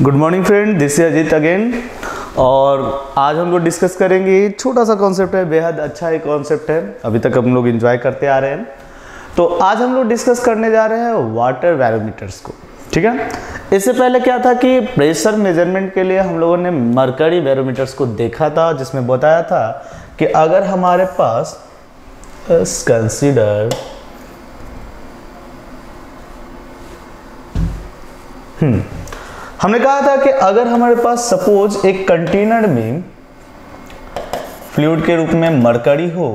Good morning friend, this is Ajit again. और आज हम लोग डिस्कस करेंगे, छोटा सा कॉन्सेप्ट है, बेहद अच्छा एक कॉन्सेप्ट है, अभी तक हम लोग एंजॉय करते आ रहे हैं। तो आज हम लोग डिस्कस करने जा रहे हैं वाटर बैरोमीटर्स को, ठीक है। इससे पहले क्या था कि प्रेशर मेजरमेंट के लिए हम लोगों ने मरकरी बैरोमीटर्स को देखा था, जिसमें बताया था कि अगर हमारे पास कंसीडर हमने कहा था कि अगर हमारे पास सपोज एक कंटेनर में फ्लूइड के रूप में मरकरी हो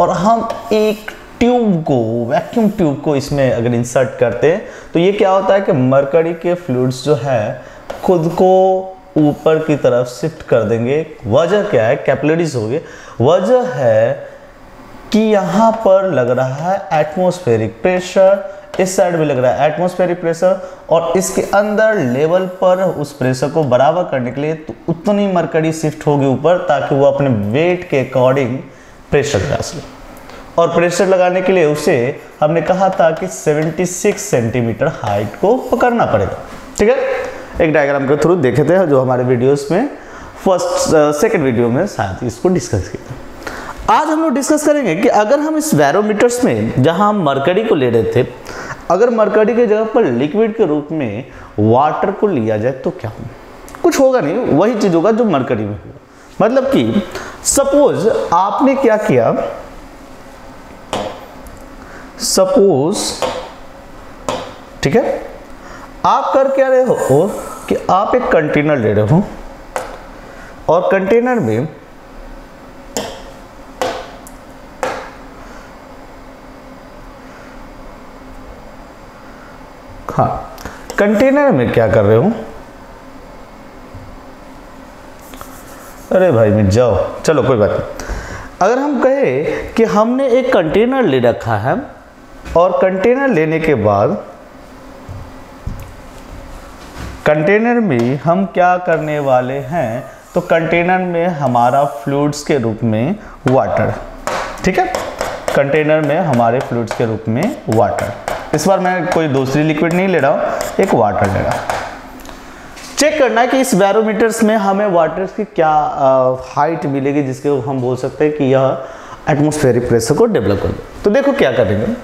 और हम एक ट्यूब को, वैक्यूम ट्यूब को इसमें अगर इंसर्ट करते हैं, तो ये क्या होता है कि मरकरी के फ्लूइड्स जो है खुद को ऊपर की तरफ शिफ्ट कर देंगे। वजह क्या है? कैपिलरीज हो गए। वजह है कि यहाँ पर लग रहा है एटमॉस्फेरिक प्रेशर, इस साइड भी लग रहा है एटमॉस्फेरिक प्रेशर, और इसके अंदर लेवल पर उस प्रेशर को बराबर करने के लिए तो उतनी मरकरी शिफ्ट होगी ऊपर, ताकि वो अपने वेट के अकॉर्डिंग प्रेशर लगा सके। और प्रेशर लगाने के लिए उसे हमने कहा था कि 76 सेंटीमीटर हाइट को पकड़ना पड़ेगा, ठीक है। एक डायग्राम के थ्रू देखे थे, जो हमारे वीडियोज में फर्स्ट सेकेंड वीडियो में शायद इसको डिस्कस किया। आज हम लोग डिस्कस करेंगे कि अगर हम इस बैरोमीटर्स में, जहां हम मरकरी को ले रहे थे, अगर मरकरी के जगह पर लिक्विड के रूप में वाटर को लिया जाए तो क्या होगा? कुछ होगा नहीं, वही चीज होगा जो मरकरी में होगा। मतलब कि सपोज आपने क्या किया, सपोज, ठीक है, आप कर क्या रहे हो कि आप एक कंटेनर ले रहे हो और कंटेनर में क्या कर रहे हो? अरे भाई मिट जाओ, चलो कोई बात नहीं। अगर हम कहें कि हमने एक कंटेनर ले रखा है और कंटेनर लेने के बाद कंटेनर में हम क्या करने वाले हैं, तो कंटेनर में हमारा फ्लूइड्स के रूप में वाटर, ठीक है, कंटेनर में हमारे फ्लूइड्स के रूप में वाटर, इस बार मैं कोई दूसरी लिक्विड नहीं ले रहा हूं, एक वाटर ले रहा हूं। चेक करना है कि इस बैरोमीटर्स में हमें वाटर की क्या हाइट मिलेगी, जिसके हम बोल सकते हैं कि यह एटमॉस्फेरिक प्रेशर को डेवलप कर दे। तो देखो क्या करेंगे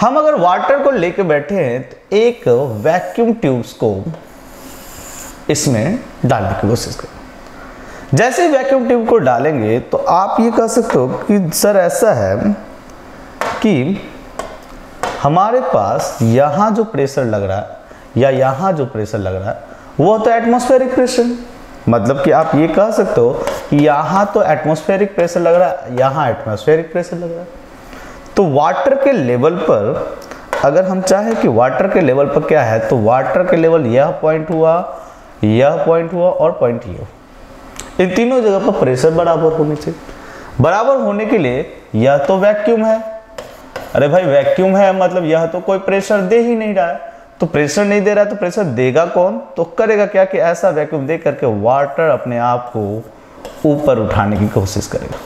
हम, अगर वाटर को लेके बैठे हैं तो एक वैक्यूम ट्यूब्स को इसमें डालने की कोशिश करें। जैसे वैक्यूम ट्यूब को डालेंगे तो आप ये कह सकते हो कि सर ऐसा है कि हमारे पास यहाँ जो प्रेशर लग रहा है या यहाँ जो प्रेशर लग रहा है वो तो एटमॉस्फेरिक प्रेशर। मतलब कि आप ये कह सकते हो कि यहाँ तो एटमॉस्फेरिक प्रेशर लग रहा है, यहाँ एटमॉस्फेरिक प्रेशर लग रहा है। तो वाटर के लेवल पर अगर हम चाहें कि वाटर के लेवल पर क्या है, तो वाटर के लेवल यह पॉइंट हुआ, यह पॉइंट हुआ और पॉइंट ये हुआ। इन तीनों जगह पर प्रेशर बराबर होने चाहिए। बराबर होने के लिए यह तो वैक्यूम है, अरे भाई वैक्यूम है मतलब यह तो कोई प्रेशर दे ही नहीं रहा है, तो प्रेशर नहीं दे रहा है तो प्रेशर देगा कौन? तो करेगा क्या कि ऐसा वैक्यूम दे करके वाटर अपने आप को ऊपर उठाने की कोशिश करेगा,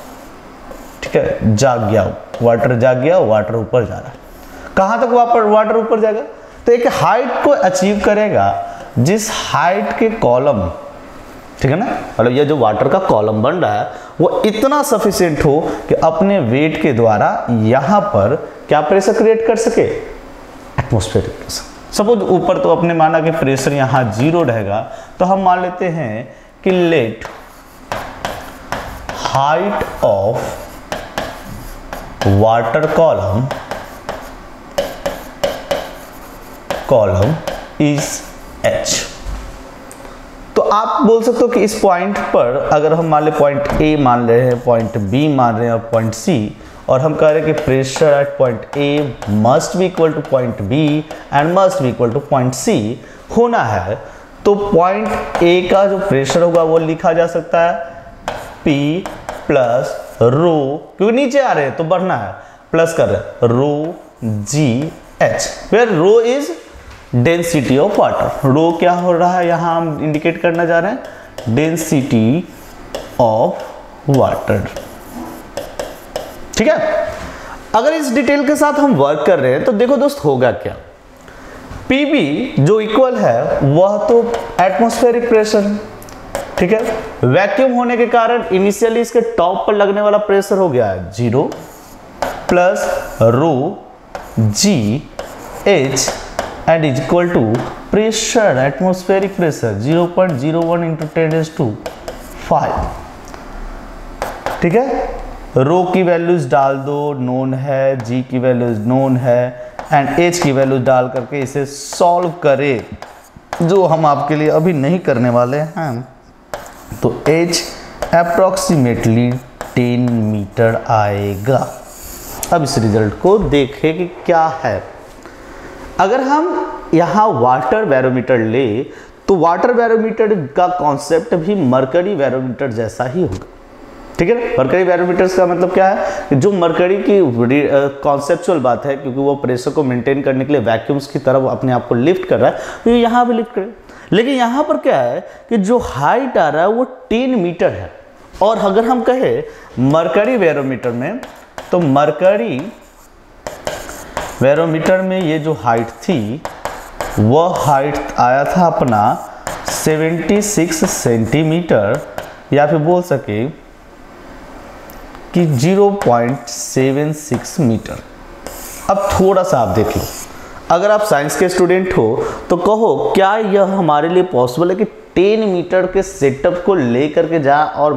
ठीक है। जाग गया वाटर, जाग गया वाटर, ऊपर जा रहा है। कहाँ तक वाटर ऊपर जाएगा? तो एक हाइट को अचीव करेगा जिस हाइट के कॉलम, ठीक है ना, मतलब यह जो वाटर का कॉलम बन रहा है वो इतना सफिशिएंट हो कि अपने वेट के द्वारा यहाँ पर क्या प्रेशर क्रिएट कर सके, एटमॉस्फेरिक प्रेशर। सपोज ऊपर तो अपने माना कि प्रेशर यहाँ जीरो रहेगा, तो हम मान लेते हैं कि let height of water column is H. तो आप बोल सकते हो कि इस पॉइंट पर अगर हम मान ले, पॉइंट ए मान रहे हैं, पॉइंट बी मान रहे हैं और पॉइंट सी, और हम कह रहे हैं कि pressure at point A must be equal to point B and must be equal to point C होना है, तो पॉइंट ए का जो प्रेशर होगा वो लिखा जा सकता है पी प्लस रो, क्योंकि नीचे आ रहे हैं तो बढ़ना है, प्लस कर रहे हैं rho G H, where rho is density of water. Rho क्या हो रहा है यहाँ हम इंडिकेट करना जा रहे हैं, डेंसिटी ऑफ वाटर, ठीक है। अगर इस डिटेल के साथ हम वर्क कर रहे हैं तो देखो दोस्त होगा क्या, पीबी जो इक्वल है वह तो एटमॉस्फेरिक प्रेशर, ठीक है। वैक्यूम होने के कारण इनिशियली इसके टॉप पर लगने वाला प्रेशर हो गया है 0 plus rho G H and is equal to pressure, atmospheric pressure 0.01 into 10⁵, ठीक है। रो की वैल्यूज डाल दो, नोन है, जी की वैल्यूज नोन है एंड एच की वैल्यूज डाल करके इसे सॉल्व करें, जो हम आपके लिए अभी नहीं करने वाले हैं। तो एच अप्रॉक्सीमेटली 10 मीटर आएगा। अब इस रिजल्ट को देखें कि क्या है। अगर हम यहाँ वाटर बैरोमीटर ले तो वाटर बैरोमीटर का कॉन्सेप्ट भी मरकरी बैरोमीटर जैसा ही होगा, ठीक है। मरकरी बैरोमीटर्स का मतलब क्या है, जो मरकरी की कॉन्सेप्चुअल बात है, क्योंकि वो प्रेशर को मेंटेन करने के लिए वैक्यूम्स की तरफ अपने आप को लिफ्ट कर रहा है, तो यहाँ भी लिफ्ट करे। लेकिन यहाँ पर क्या है कि जो हाइट आ रहा है वो 10 मीटर है, और अगर हम कहें मरकरी बैरोमीटर में, तो मरकरी बैरोमीटर में ये जो हाइट थी वह हाइट आया था अपना 76 सेंटीमीटर, या फिर बोल सके कि 0.76 मीटर। अब थोड़ा सा आप देख लो, अगर आप साइंस के स्टूडेंट हो तो कहो क्या यह हमारे लिए पॉसिबल है कि 10 मीटर के सेटअप को ले करके जा और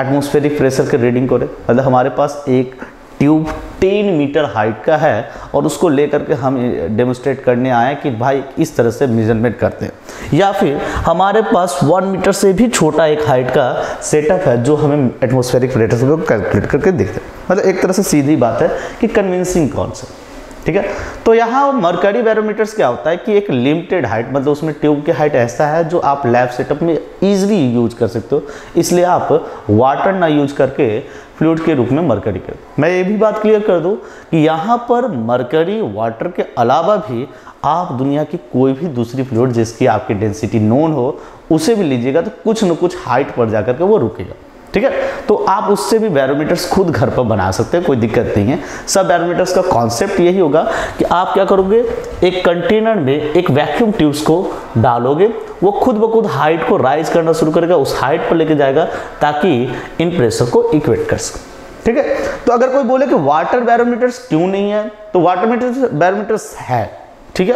एटमॉस्फेरिक प्रेशर के रीडिंग करें। मतलब हमारे पास एक ट्यूब 10 मीटर हाइट का है और उसको ले करके हम डेमोस्ट्रेट करने आए कि भाई इस तरह से मेजरमेंट करते हैं, या फिर हमारे पास 1 मीटर से भी छोटा एक हाइट का सेटअप है जो हमें एटमॉस्फेरिक प्रेशर को कैलकुलेट करके देखते हैं। मतलब एक तरह से सीधी बात है कि कन्विंसिंग कॉन्सेप्ट, ठीक है। तो यहाँ मरकरी बैरोमीटर्स क्या होता है कि एक लिमिटेड हाइट, मतलब उसमें ट्यूब की हाइट ऐसा है जो आप लैब सेटअप में इजीली यूज कर सकते हो, इसलिए आप वाटर ना यूज करके फ्लूइड के रूप में मरकरी करो। मैं ये भी बात क्लियर कर दूँ कि यहाँ पर मरकरी वाटर के अलावा भी आप दुनिया की कोई भी दूसरी फ्लूइड जिसकी आपकी डेंसिटी नोन हो उसे भी लीजिएगा तो कुछ न कुछ हाइट पर जा कर के वो रुकेगा, ठीक है। तो आप उससे भी बैरोमीटर्स खुद घर पर बना सकते हैं, कोई दिक्कत नहीं है। सब बैरोमीटर्स का कॉन्सेप्ट यही होगा कि आप क्या करोगे, एक कंटेनर में एक वैक्यूम ट्यूब्स को डालोगे, वो खुद ब खुद हाइट को राइज करना शुरू करेगा, उस हाइट पर लेके जाएगा ताकि इन प्रेशर को इक्वेट कर सके, ठीक है। तो अगर कोई बोले कि वाटर बैरोमीटर्स क्यों नहीं है, तो वाटर बैरोमीटर्स है, ठीक है,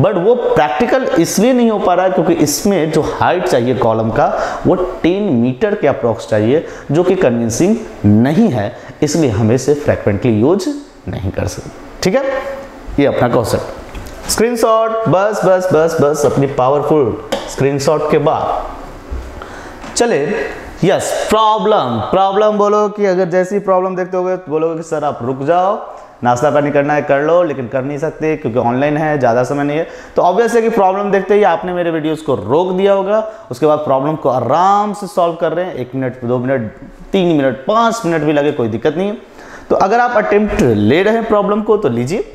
बट वो प्रैक्टिकल इसलिए नहीं हो पा रहा है क्योंकि इसमें जो हाइट चाहिए कॉलम का वो 10 मीटर के अप्रॉक्स चाहिए, जो कि कन्विंसिंग नहीं है, इसलिए हम इसे फ्रैक्वेंटली यूज नहीं कर सकते, ठीक है। ये अपना कॉन्सेप्ट स्क्रीनशॉट, बस बस बस बस अपनी पावरफुल स्क्रीनशॉट के बाद चले। यस, प्रॉब्लम बोलो कि अगर जैसी प्रॉब्लम देखते होगे तो बोलोगे कि सर आप रुक जाओ, नाश्ता पानी करना है कर लो, लेकिन कर नहीं सकते क्योंकि ऑनलाइन है, ज़्यादा समय नहीं है। तो ऑब्वियस है कि प्रॉब्लम देखते ही आपने मेरे वीडियोस को रोक दिया होगा, उसके बाद प्रॉब्लम को आराम से सॉल्व कर रहे हैं, 1 मिनट, 2 मिनट, 3 मिनट, 5 मिनट भी लगे, कोई दिक्कत नहीं है। तो अगर आप अटेम्प्ट ले रहे हैं प्रॉब्लम को तो लीजिए,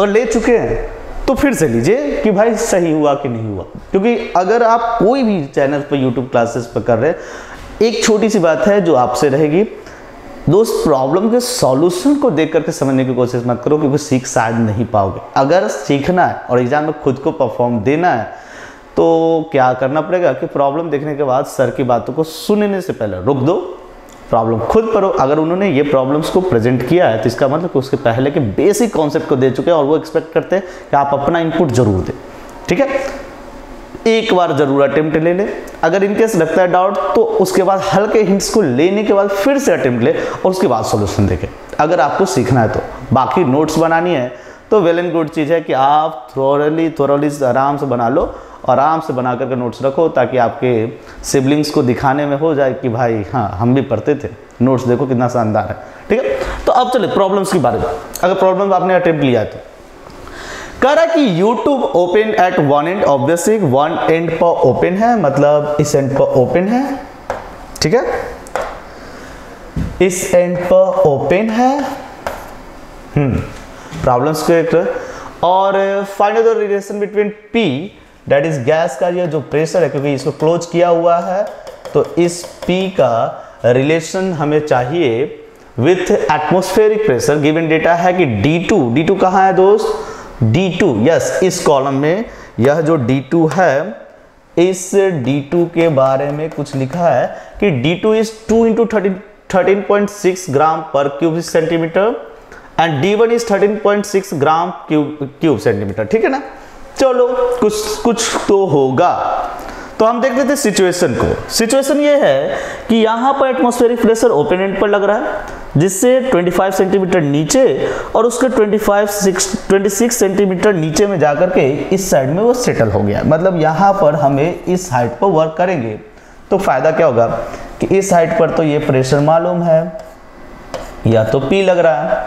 और ले चुके हैं तो फिर से लीजिए कि भाई सही हुआ कि नहीं हुआ, क्योंकि अगर आप कोई भी चैनल पर यूट्यूब क्लासेस पर कर रहे हैं, एक छोटी सी बात है जो आपसे रहेगी दोस्त, प्रॉब्लम के सॉल्यूशन को देख करके समझने की कोशिश मत करो क्योंकि सीख शायद नहीं पाओगे। अगर सीखना है और एग्जाम में खुद को परफॉर्म देना है तो क्या करना पड़ेगा कि प्रॉब्लम देखने के बाद सर की बातों को सुनने से पहले रुक दो, प्रॉब्लम खुद पढ़ो। अगर उन्होंने ये प्रॉब्लम्स को प्रेजेंट किया है तो इसका मतलब कि उसके पहले के बेसिक कॉन्सेप्ट को दे चुके हैं और वो एक्सपेक्ट करते हैं कि आप अपना इनपुट जरूर दें, ठीक है। एक बार जरूर अटेम्प्ट ले ले, अगर इनकेस लगता है डाउट तो उसके बाद हल्के हिंट्स को लेने के बाद फिर से अटेम्प्ट ले और उसके बाद सॉल्यूशन देखें, अगर आपको सीखना है तो। बाकी नोट्स बनानी है तो वेल एंड गुड चीज़ है कि आप थोरली आराम से बना लो, आराम से बना करके नोट्स रखो ताकि आपके सिबलिंग्स को दिखाने में हो जाए कि भाई हाँ हम भी पढ़ते थे, नोट्स देखो कितना शानदार है, ठीक है। तो अब चले प्रॉब्लम्स के बारे में। अगर प्रॉब्लम आपने अटेम्प्ट लिया तो करा कि YouTube open at one end, obviously one end पर ओपन है, मतलब इस एंड पर ओपन है, ठीक है, इस एंड पर ओपन है। Problems correct. और find the relation between P that is gas का ये जो प्रेशर है, क्योंकि इसको क्लोज किया हुआ है तो इस P का रिलेशन हमें चाहिए with atmospheric pressure. Given data है कि D2 कहाँ है दोस्त, D2, यस, इस कॉलम में यह जो D2 है, इस D2 के बारे में कुछ लिखा है कि D2 इज 2 × 13.6 ग्राम पर cube centimetre and D1 is 13.6 gram cube centimetre. ठीक है ना, चलो कुछ तो होगा। तो हम देख लेते हैं सिचुएशन को। सिचुएशन ये है कि यहाँ पर एटमॉस्फेरिक प्रेशर ओपन एंड पर लग रहा है, जिससे 25 सेंटीमीटर नीचे और उसके 26 सेंटीमीटर नीचे में जाकर के इस साइड में वो सेटल हो गया। मतलब यहाँ पर हमें इस हाइट पर वर्क करेंगे तो फायदा क्या होगा कि इस हाइट पर तो ये प्रेशर मालूम है, या तो पी लग रहा है,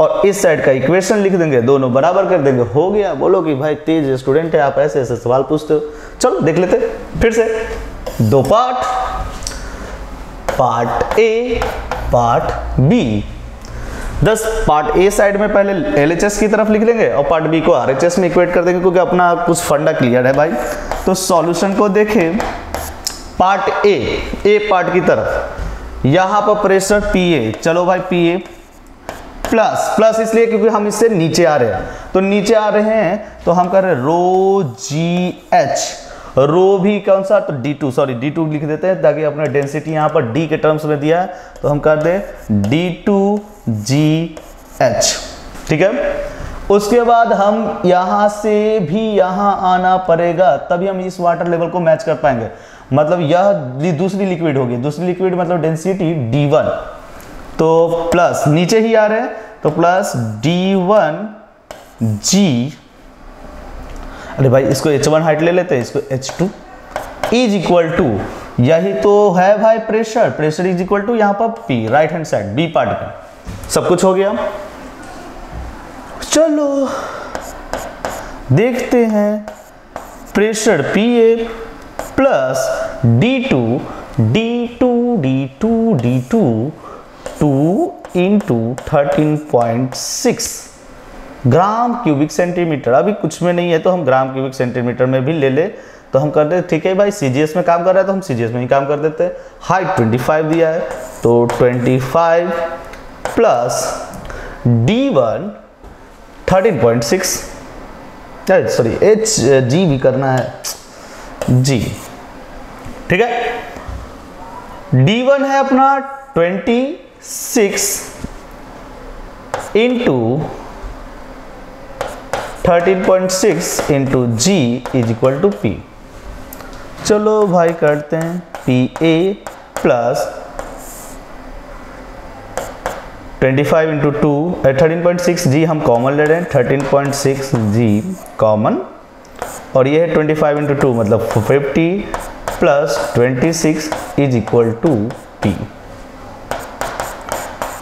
और इस साइड का इक्वेशन लिख देंगे, दोनों बराबर कर देंगे, हो गया। बोलो कि भाई तेज स्टूडेंट है आप, ऐसे ऐसे सवाल पूछते हो। चलो देख लेते फिर से दो पार्ट ए पार्ट बी। दस पार्ट ए साइड में पहले एलएचएस की तरफ लिख लेंगे और पार्ट बी को आरएचएस में इक्वेट कर देंगे, क्योंकि अपना कुछ फंडा क्लियर है भाई। तो सॉल्यूशन को देखें, पार्ट ए पार्ट की तरफ यहाँ पर प्रेशर पीए, चलो भाई पीए प्लस इसलिए क्योंकि हम इससे नीचे आ रहे हैं, तो नीचे आ रहे हैं तो हम कह रहे हैं रो जी एच, रो भी कौन सा, तो D2, सॉरी D2 लिख देते हैं ताकि अपने डेंसिटी यहाँ पर D के टर्म्स में दिया है, तो हम कर दें D2 G H। ठीक है, उसके बाद हम यहाँ से भी यहाँ आना पड़ेगा, तभी हम इस वाटर लेवल को मैच कर पाएंगे। मतलब यह दूसरी लिक्विड होगी, दूसरी लिक्विड मतलब डेंसिटी D1, तो प्लस नीचे ही आ रहे हैं तो प्लस D1 G, अरे भाई इसको H1 हाइट ले लेते हैं, इसको H2 इज इक्वल टू, यही तो है भाई pressure, pressure is equal to यहाँ पर P, right hand side B part में सब कुछ हो गया। चलो देखते हैं pressure PA plus D2 2 × 13.6 gram cubic centimetre. अभी कुछ में नहीं है तो हम ग्राम क्यूबिक सेंटीमीटर में भी ले ले, तो हम कर देते ठीक है भाई सीजीएस में काम कर रहा है तो हम सीजीएस में ही काम कर देते हैं। हाइट 25 दिया है तो 25 plus D1 13.6, sorry H G भी करना है G। ठीक है, D1 है अपना 26 × 13.6 × G = P। चलो भाई करते हैं PA प्लस 25 × 13.6 G हम कॉमन ले रहे हैं, 13.6 G कॉमन, और ये है 25 × 2 मतलब 50 plus 26 = P।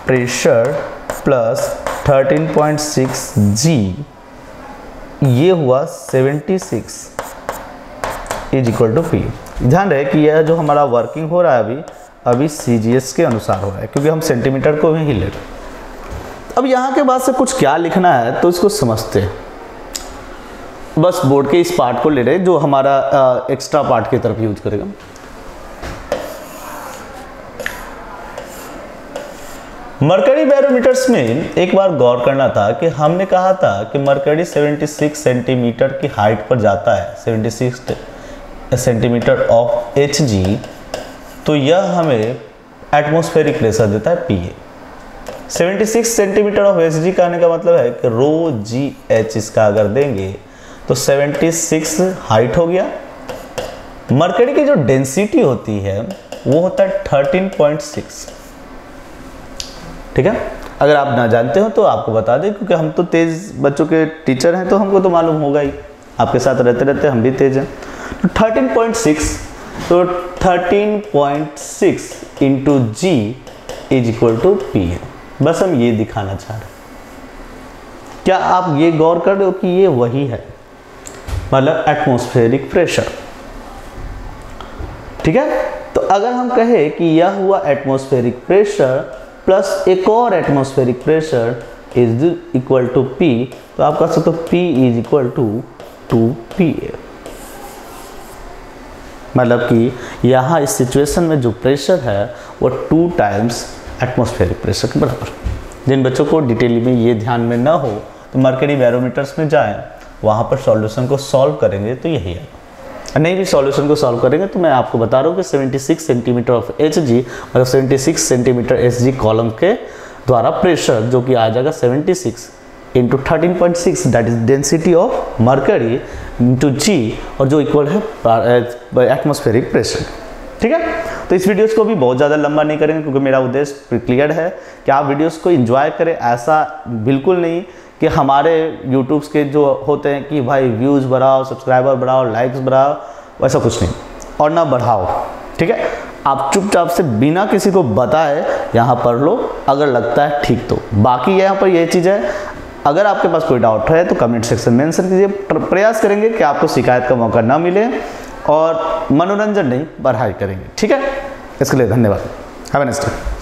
Pressure plus 13.6 G, ये हुआ 76 = P। ध्यान रहे कि यह जो हमारा वर्किंग हो रहा है अभी CGS के अनुसार हो रहा है, क्योंकि हम सेंटीमीटर को ही ले रहे हैं। अब यहाँ के बाद से कुछ क्या लिखना है तो इसको समझते हैं, बस बोर्ड के इस पार्ट को ले रहे जो हमारा एक्स्ट्रा पार्ट की तरफ यूज करेगा। मरकरी बैरोमीटर्स में एक बार गौर करना था कि हमने कहा था कि मरकरी 76 सेंटीमीटर की हाइट पर जाता है, 76 सेंटीमीटर ऑफ Hg, तो यह हमें एटमॉस्फेरिक प्रेशर देता है Pa। 76 सेंटीमीटर ऑफ Hg कहने का मतलब है कि ρgH इसका अगर देंगे तो 76 हाइट हो गया। मरकरी की जो डेंसिटी होती है वो होता है 13.6। ठीक है, अगर आप ना जानते हो तो आपको बता दें, क्योंकि हम तो तेज बच्चों के टीचर हैं तो हमको तो मालूम होगा ही, आपके साथ रहते रहते हम भी तेज हैं। तो 13.6 × G = P है, बस हम ये दिखाना चाह रहे हैं। क्या आप ये गौर कर रहे हो कि ये वही है, मतलब एटमॉस्फेरिक प्रेशर। ठीक है, तो अगर हम कहें कि यह हुआ एटमॉस्फेरिक प्रेशर प्लस एक और एटमॉस्फेरिक प्रेशर = P, तो आप कह सकते हो P = 2 Pa। मतलब कि यहाँ इस सिचुएशन में जो प्रेशर है वो 2 टाइम्स एटमॉस्फेरिक प्रेशर के बराबर। जिन बच्चों को डिटेल में ये ध्यान में ना हो तो मर्करी बैरोमीटर्स में जाएं, वहाँ पर सॉल्यूशन को सॉल्व करेंगे तो यही है। नहीं भी सॉल्यूशन को सॉल्व करेंगे तो मैं आपको बता रहा हूँ कि 76 सेंटीमीटर ऑफ एच जी, मतलब 76 सेंटीमीटर एच जी कॉलम के द्वारा प्रेशर जो कि आ जाएगा 76 into 13.6 that is density of mercury into G और जो इक्वल है एटमॉस्फेरिक प्रेशर। ठीक है, तो इस वीडियोस को भी बहुत ज़्यादा लंबा नहीं करेंगे क्योंकि मेरा उद्देश्य क्लियर है कि आप वीडियोस को एंजॉय करें, ऐसा बिल्कुल नहीं कि हमारे यूट्यूब्स के जो होते हैं कि भाई व्यूज़ बढ़ाओ, सब्सक्राइबर बढ़ाओ, लाइक्स बढ़ाओ, वैसा कुछ नहीं और ना बढ़ाओ। ठीक है, आप चुपचाप से बिना किसी को बताए यहाँ पढ़ लो, अगर लगता है ठीक तो। बाकी यहाँ पर यह चीज़ है, अगर आपके पास कोई डाउट है तो कमेंट सेक्शन में मेंशन कीजिए। प्रयास करेंगे कि आपको शिकायत का मौका ना मिले और मनोरंजन नहीं, पढ़ाई करेंगे। ठीक है, इसके लिए धन्यवाद। Have a nice day.